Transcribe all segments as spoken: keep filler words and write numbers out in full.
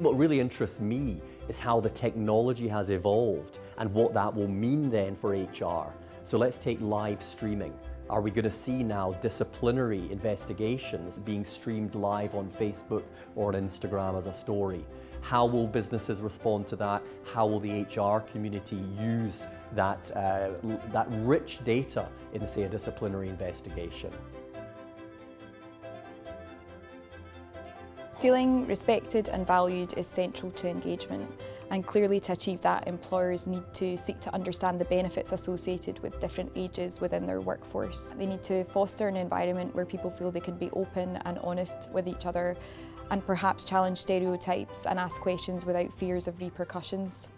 What really interests me is how the technology has evolved and what that will mean then for H R. So let's take live streaming. Are we going to see now disciplinary investigations being streamed live on Facebook or on Instagram as a story? How will businesses respond to that? How will the H R community use that, uh, that rich data in, say, a disciplinary investigation? Feeling respected and valued is central to engagement, and clearly to achieve that, employers need to seek to understand the benefits associated with different ages within their workforce. They need to foster an environment where people feel they can be open and honest with each other and perhaps challenge stereotypes and ask questions without fears of repercussions.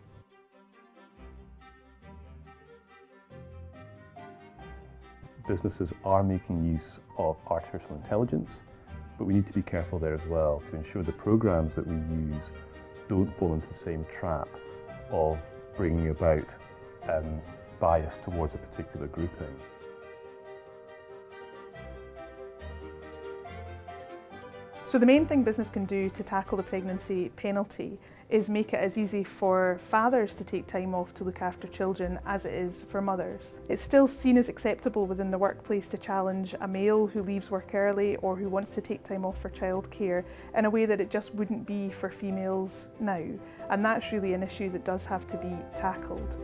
Businesses are making use of artificial intelligence, but we need to be careful there as well to ensure the programs that we use don't fall into the same trap of bringing about um, bias towards a particular grouping. So the main thing business can do to tackle the pregnancy penalty is make it as easy for fathers to take time off to look after children as it is for mothers. It's still seen as acceptable within the workplace to challenge a male who leaves work early or who wants to take time off for childcare in a way that it just wouldn't be for females now. And that's really an issue that does have to be tackled.